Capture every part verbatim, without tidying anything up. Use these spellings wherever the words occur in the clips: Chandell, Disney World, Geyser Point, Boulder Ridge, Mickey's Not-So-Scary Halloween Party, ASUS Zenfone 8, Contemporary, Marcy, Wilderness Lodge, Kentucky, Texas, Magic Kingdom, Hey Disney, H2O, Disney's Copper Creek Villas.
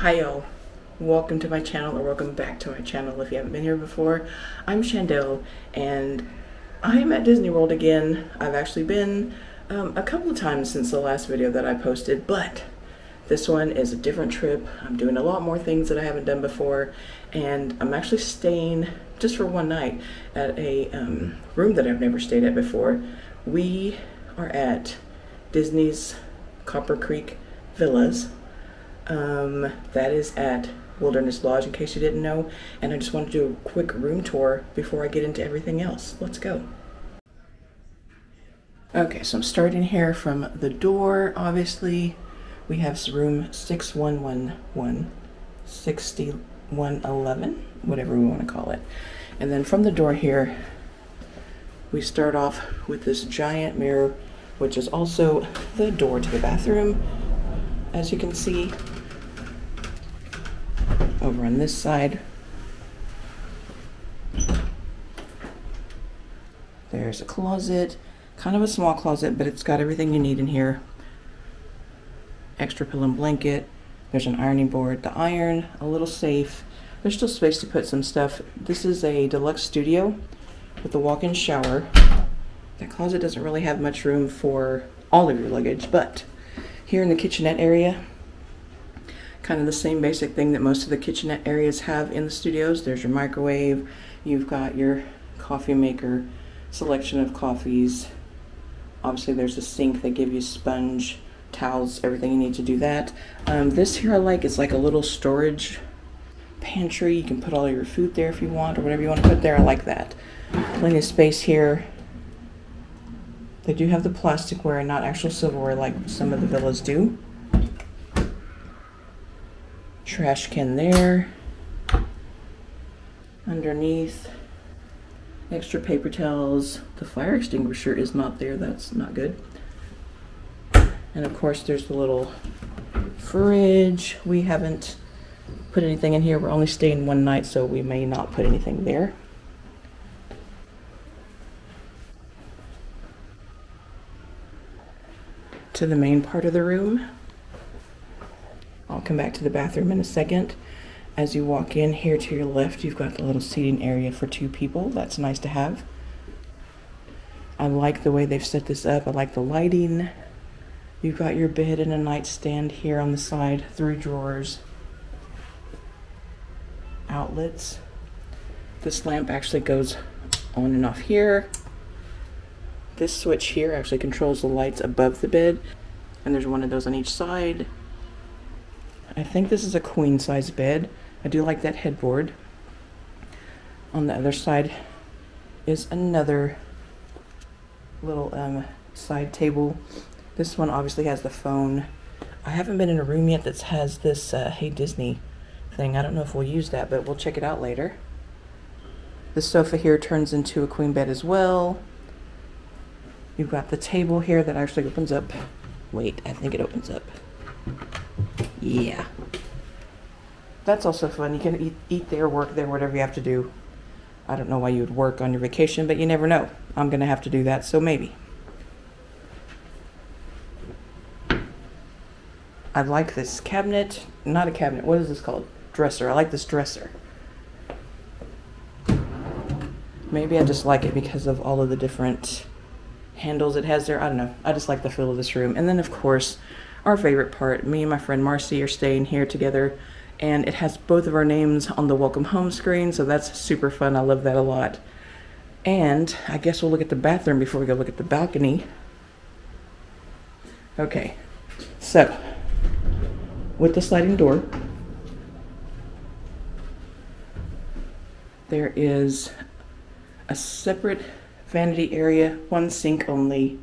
Hi y'all, welcome to my channel, or welcome back to my channel if you haven't been here before. I'm Chandell and I'm at Disney World again. I've actually been um, a couple of times since the last video that I posted, but this one is a different trip. I'm doing a lot more things that I haven't done before, and I'm actually staying just for one night at a um, room that I've never stayed at before. We are at Disney's Copper Creek Villas. Um, that is at Wilderness Lodge, in case you didn't know, and I just want to do a quick room tour before I get into everything else. Let's go. Okay, so I'm starting here from the door. Obviously, we have room six one one one, sixty-one eleven, whatever we want to call it. And then from the door here, we start off with this giant mirror, which is also the door to the bathroom, as you can see. Over on this side, there's a closet, kind of a small closet, but it's got everything you need in here. Extra pillow and blanket. There's an ironing board, the iron, a little safe. There's still space to put some stuff. This is a deluxe studio with a walk-in shower. That closet doesn't really have much room for all of your luggage, but here in the kitchenette area, kind of the same basic thing that most of the kitchenette areas have in the studios. There's your microwave, you've got your coffee maker, selection of coffees. Obviously there's a sink, they give you sponge, towels, everything you need to do that. Um, this here I like, it's like a little storage pantry. You can put all your food there if you want, or whatever you want to put there. I like that. Plenty of space here. They do have the plasticware and not actual silverware like some of the villas do. Trash can there. Underneath, extra paper towels. The fire extinguisher is not there, that's not good. And of course there's the little fridge. We haven't put anything in here. We're only staying one night, so we may not put anything there. To the main part of the room. I'll come back to the bathroom in a second. As you walk in here to your left, you've got the little seating area for two people. That's nice to have. I like the way they've set this up. I like the lighting. You've got your bed and a nightstand here on the side, through drawers, outlets. This lamp actually goes on and off here. This switch here actually controls the lights above the bed, and there's one of those on each side. I think this is a queen size bed. I do like that headboard. On the other side is another little um, side table. This one obviously has the phone. I haven't been in a room yet that has this uh, Hey Disney thing. I don't know if we'll use that, but we'll check it out later. The sofa here turns into a queen bed as well. You've got the table here that actually opens up. Wait, I think it opens up. Yeah. That's also fun. You can eat, eat there, work there, whatever you have to do. I don't know why you would work on your vacation, but you never know. I'm gonna have to do that, so maybe. I like this cabinet. Not a cabinet, what is this called? Dresser. I like this dresser. Maybe I just like it because of all of the different handles it has there. I don't know. I just like the feel of this room. And then of course, our favorite part, me and my friend Marcy are staying here together, and it has both of our names on the welcome home screen, so that's super fun. I love that a lot. And I guess we'll look at the bathroom before we go look at the balcony. Okay, so with the sliding door, there is a separate vanity area, one sink only.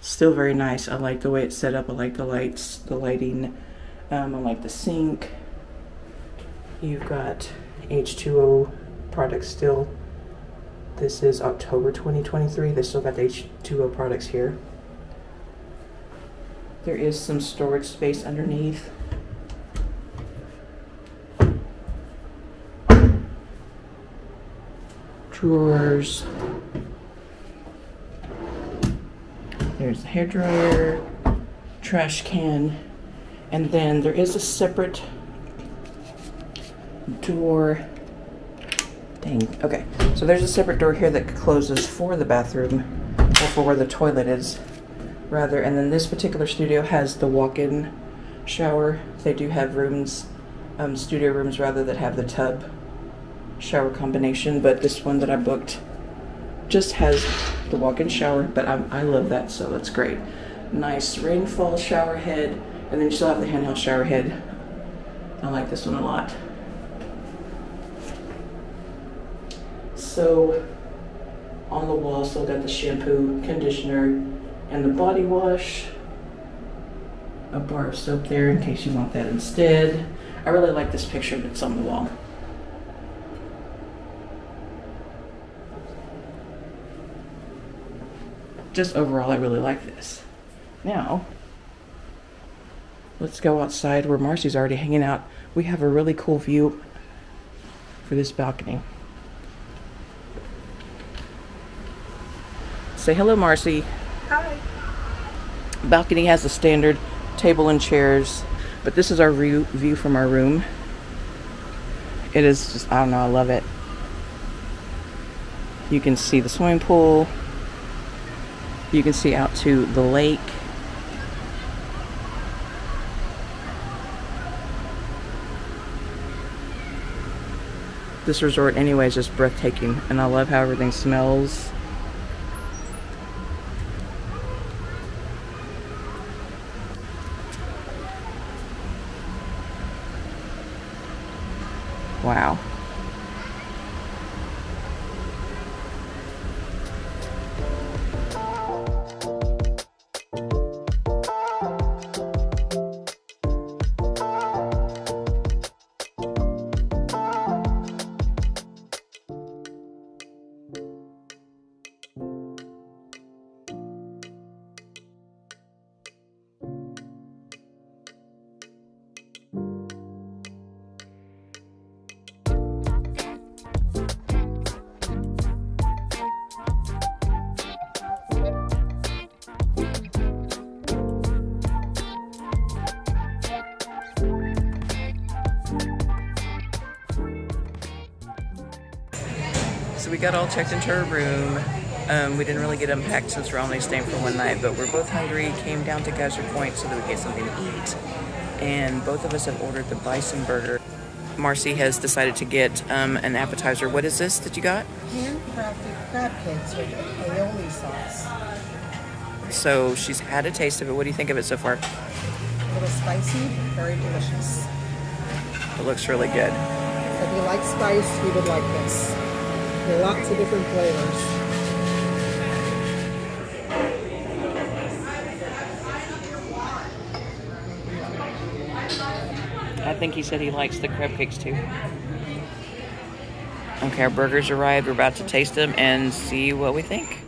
Still very nice. I like the way it's set up. I like the lights, the lighting. Um, I like the sink. You've got H two O products still. This is October twenty twenty-three. They still got the H two O products here. There is some storage space underneath. Drawers. There's the hairdryer, trash can, and then there is a separate door. Dang, okay. So there's a separate door here that closes for the bathroom, or for where the toilet is, rather. And then this particular studio has the walk-in shower. They do have rooms, um, studio rooms rather, that have the tub shower combination, but this one that I booked just has the walk-in shower, but I, I love that, so that's great. Nice rainfall shower head, and then you still have the handheld shower head. I like this one a lot. So on the wall, still got the shampoo, conditioner, and the body wash. A bar of soap there in case you want that instead. I really like this picture that's on the wall. Just overall, I really like this. Now, let's go outside where Marcy's already hanging out. We have a really cool view for this balcony. Say hello, Marcy. Hi. Balcony has a standard table and chairs, but this is our view, view from our room. It is just, I don't know, I love it. You can see the swimming pool. You can see out to the lake. This resort anyway is just breathtaking, and I love how everything smells. Wow. So we got all checked into our room. Um, we didn't really get unpacked since we're only staying for one night, but we're both hungry. Came down to Geyser Point so that we get something to eat. And both of us have ordered the bison burger. Marcy has decided to get um, an appetizer. What is this that you got? Handcrafted crab cakes with aioli sauce. So she's had a taste of it. What do you think of it so far? A little spicy, very delicious. It looks really good. If you like spice, you would like this. Lots of different flavors. I think he said he likes the crab cakes too. Okay, our burgers arrived. We're about to taste them and see what we think.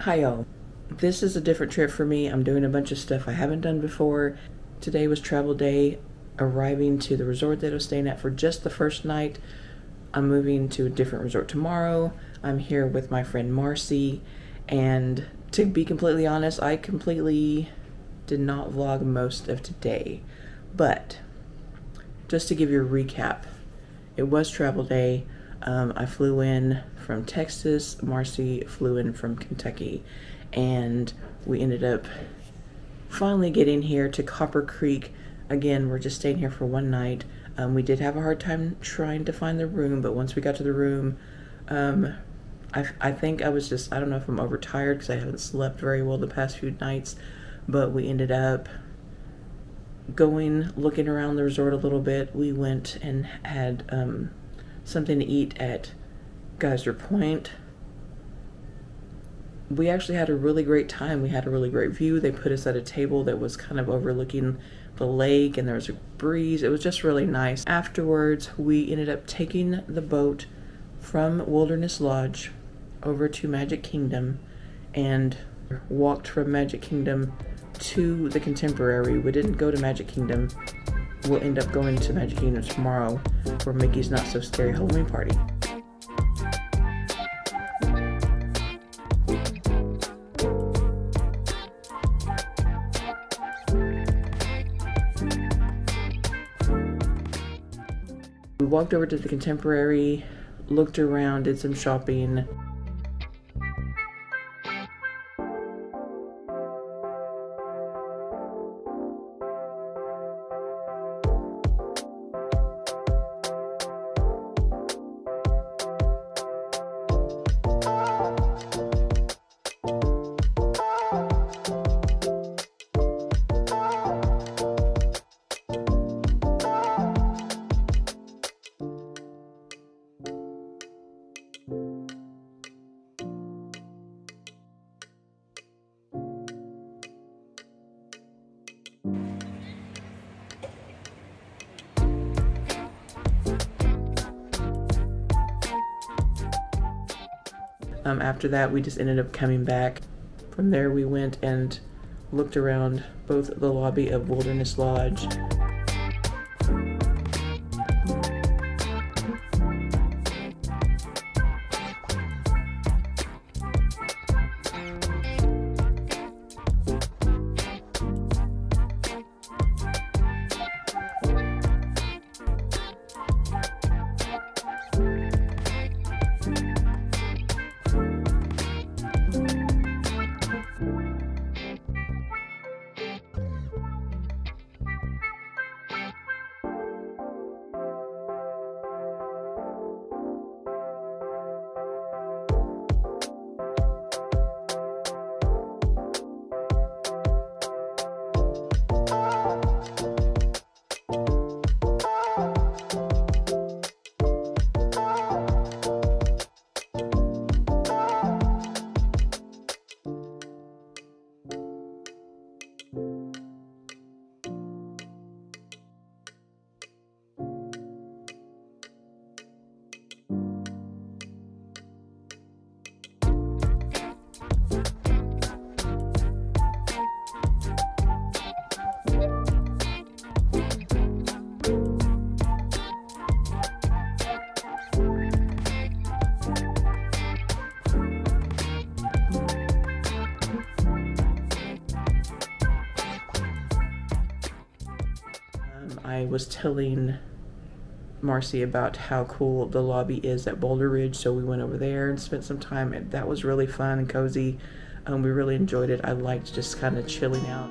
Hi y'all. This is a different trip for me. I'm doing a bunch of stuff I haven't done before. Today was travel day, arriving to the resort that I was staying at for just the first night. I'm moving to a different resort tomorrow. I'm here with my friend Marcy, and to be completely honest, I completely did not vlog most of today. But just to give you a recap, it was travel day. Um, I flew in from Texas, Marcy flew in from Kentucky, and we ended up finally getting here to Copper Creek. Again, we're just staying here for one night. Um, we did have a hard time trying to find the room, but once we got to the room, um, I, I think I was just, I don't know if I'm overtired because I haven't slept very well the past few nights, but we ended up going, looking around the resort a little bit. We went and had um, something to eat at Geyser Point. We actually had a really great time. We had a really great view. They put us at a table that was kind of overlooking the lake, and there was a breeze. It was just really nice. Afterwards, we ended up taking the boat from Wilderness Lodge over to Magic Kingdom and walked from Magic Kingdom to the Contemporary. We didn't go to Magic Kingdom. We'll end up going to Magic Kingdom tomorrow for Mickey's Not-So-Scary Halloween Party. We walked over to the Contemporary, looked around, did some shopping. Um, after that, we just ended up coming back. From there, we went and looked around both the lobby of Wilderness Lodge. I was telling Marcy about how cool the lobby is at Boulder Ridge, so we went over there and spent some time, and that was really fun and cozy. Um, we really enjoyed it. I liked just kind of chilling out.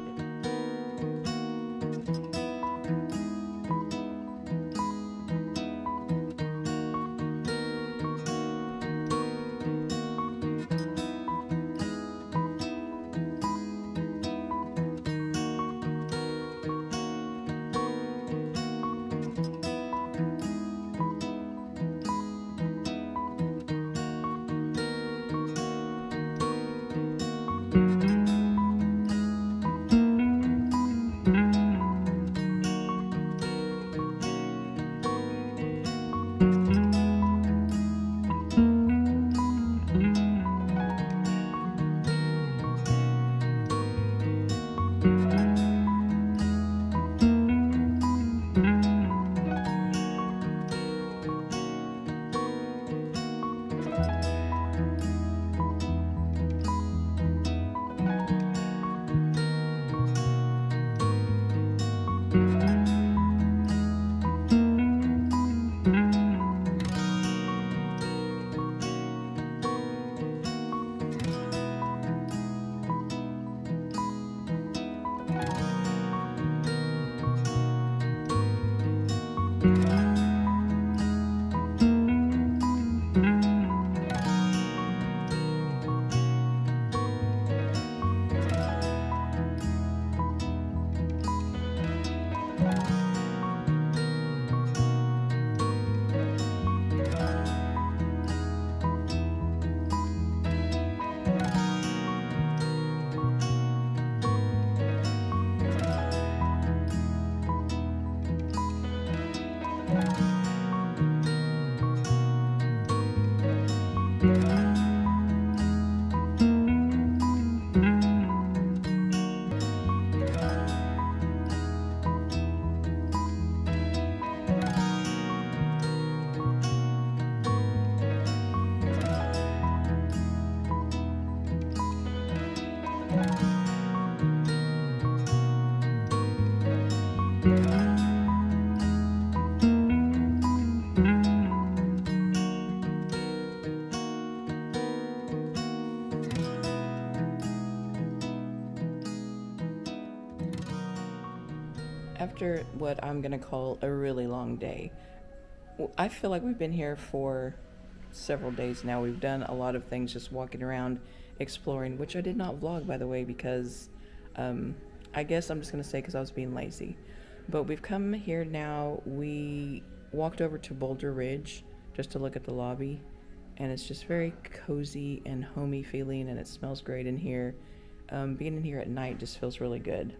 After what I'm going to call a really long day, I feel like we've been here for several days now. We've done a lot of things, just walking around, exploring, which I did not vlog, by the way, because um, I guess I'm just going to say because I was being lazy. But we've come here now. We walked over to Boulder Ridge just to look at the lobby, and it's just very cozy and homey feeling, and it smells great in here. Um, being in here at night just feels really good.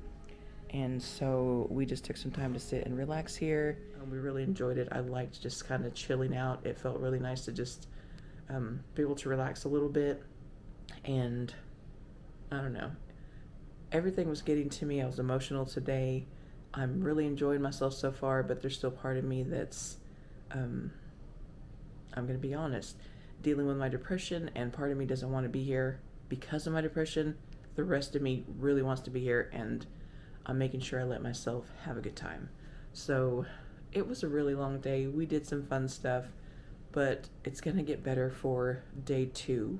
And so we just took some time to sit and relax here. Um, we really enjoyed it. I liked just kind of chilling out. It felt really nice to just um, be able to relax a little bit. And I don't know, everything was getting to me. I was emotional today. I'm really enjoying myself so far, but there's still part of me that's, um, I'm gonna be honest, dealing with my depression, and part of me doesn't want to be here because of my depression. The rest of me really wants to be here, and I'm making sure I let myself have a good time. So it was a really long day. We did some fun stuff, but it's gonna get better for day two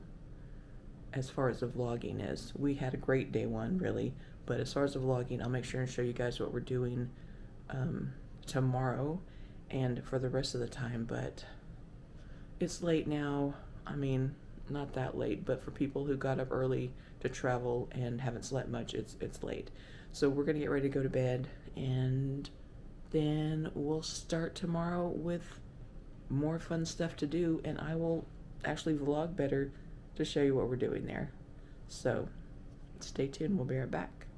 as far as the vlogging is. We had a great day one, really, but as far as the vlogging, I'll make sure and show you guys what we're doing um, tomorrow and for the rest of the time. But it's late now. I mean, not that late, but for people who got up early to travel and haven't slept much, it's it's late. So we're gonna get ready to go to bed, and then we'll start tomorrow with more fun stuff to do, and I will actually vlog better to show you what we're doing there. So stay tuned, we'll be right back.